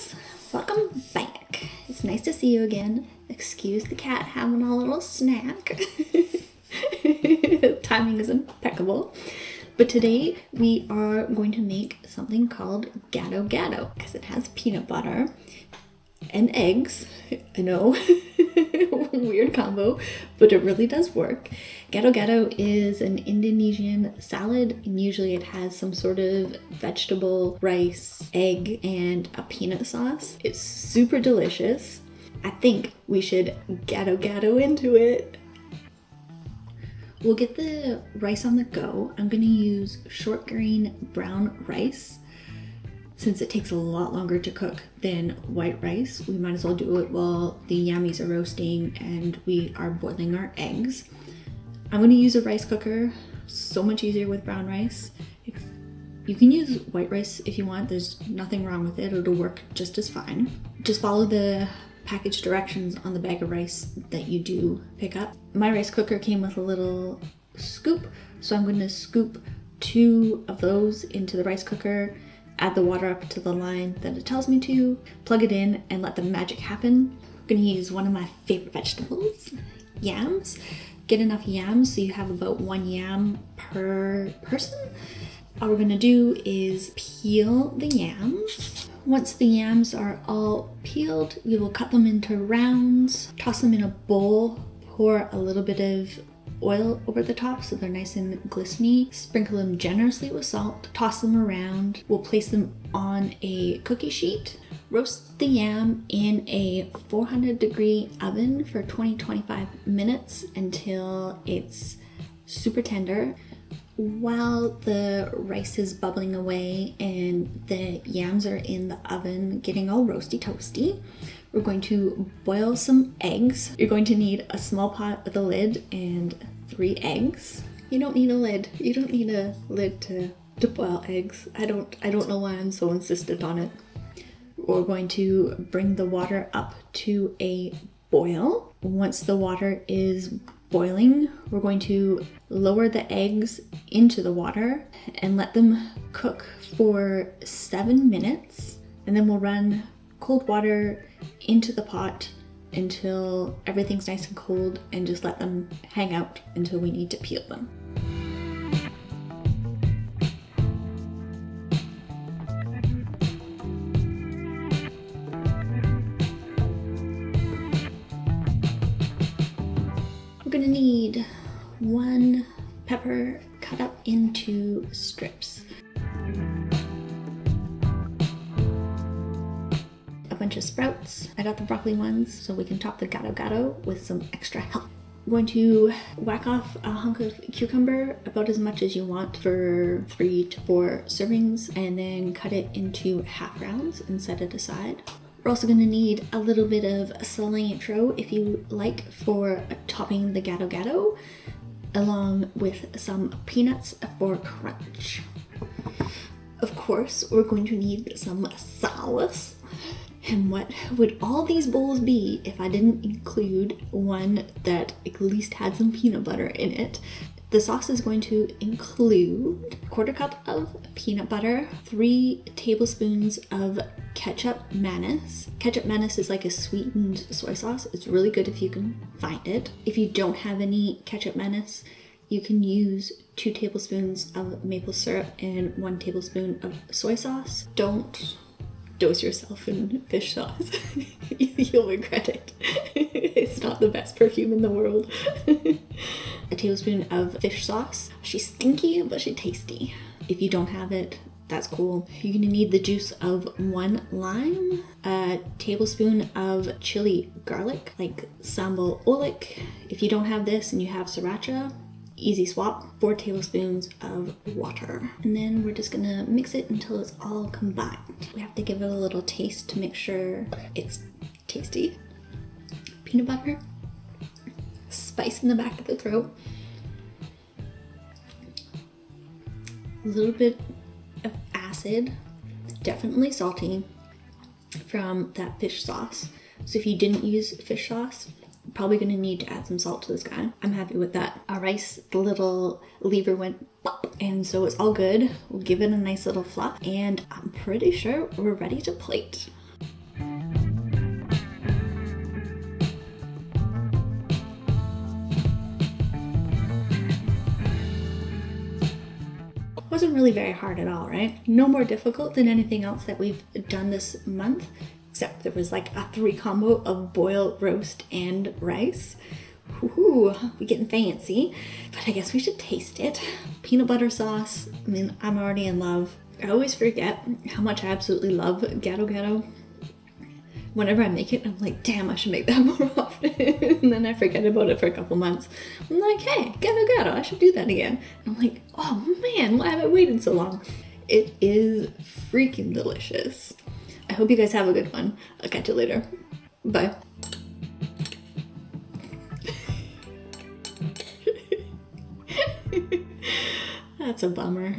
guys, welcome back. It's nice to see you again. Excuse the cat having a little snack. Timing is impeccable. But today we are going to make something called Gado Gado because it has peanut butter and eggs. I know, weird combo, but it really does work. Gado Gado is an Indonesian salad, and usually it has some sort of vegetable, rice, egg, and a peanut sauce. It's super delicious. I think we should Gado Gado into it. We'll get the rice on the go. I'm gonna use short grain brown rice. Since it takes a lot longer to cook than white rice, we might as well do it while the yummies are roasting and we are boiling our eggs. I'm gonna use a rice cooker, so much easier with brown rice. You can use white rice if you want, there's nothing wrong with it, it'll work just as fine. Just follow the package directions on the bag of rice that you do pick up. My rice cooker came with a little scoop, so I'm gonna scoop 2 of those into the rice cooker, add the water up to the line that it tells me to, plug it in, and let the magic happen. I'm gonna use one of my favorite vegetables, yams. Get enough yams so you have about 1 yam per person. All we're gonna do is peel the yams. Once the yams are all peeled, we will cut them into rounds, toss them in a bowl, pour a little bit of oil over the top so they're nice and glistening, sprinkle them generously with salt, toss them around. We'll place them on a cookie sheet. Roast the yam in a 400-degree oven for 20-25 minutes until it's super tender. While the rice is bubbling away and the yams are in the oven getting all roasty toasty, we're going to boil some eggs. You're going to need a small pot with a lid and 3 eggs. You don't need a lid. You don't need a lid to boil eggs. I don't know why I'm so insistent on it. We're going to bring the water up to a boil. Once the water is boiling, we're going to lower the eggs into the water and let them cook for 7 minutes, and then we'll run cold water into the pot until everything's nice and cold and just let them hang out until we need to peel them. We're gonna need 1 pepper cut up into strips, a bunch of sprouts. I got the broccoli ones so we can top the Gado Gado with some extra help. I'm going to whack off a hunk of cucumber, about as much as you want for 3 to 4 servings, and then cut it into half rounds and set it aside. We're also gonna need a little bit of cilantro if you like for topping the Gado Gado, along with some peanuts for crunch. Of course, we're going to need some sauce. And what would all these bowls be if I didn't include one that at least had some peanut butter in it? The sauce is going to include 1/4 cup of peanut butter, 3 tablespoons of ketjap manis. Ketjap manis is like a sweetened soy sauce. It's really good if you can find it. If you don't have any ketjap manis, you can use 2 tablespoons of maple syrup and 1 tablespoon of soy sauce. Don't dose yourself in fish sauce. You'll regret it. It's not the best perfume in the world. A tablespoon of fish sauce. She's stinky, but she's tasty. If you don't have it, that's cool. You're gonna need the juice of 1 lime, a tablespoon of chili garlic, like Sambal Oelek. If you don't have this and you have Sriracha, easy swap. 4 tablespoons of water. And then we're just gonna mix it until it's all combined. We have to give it a little taste to make sure it's tasty. Peanut butter, spice in the back of the throat, a little bit of acid, definitely salty from that fish sauce. So if you didn't use fish sauce, you're probably gonna need to add some salt to this guy. I'm happy with that. Our rice, the little lever went pop, and so it's all good. We'll give it a nice little fluff, and I'm pretty sure we're ready to plate. wasn't really very hard at all, right? No more difficult than anything else that we've done this month, except there was like a 3 combo of boil, roast, and rice. Ooh, we're getting fancy, but I guess we should taste it. Peanut butter sauce, I mean, I'm already in love. I always forget how much I absolutely love Gado Gado. Whenever I make it, I'm like, damn, I should make that more often. And then I forget about it for a couple months. I'm like, hey, Gado Gado, I should do that again. And I'm like, oh man, why have I waited so long? It is freaking delicious. I hope you guys have a good one. I'll catch you later. Bye. That's a bummer.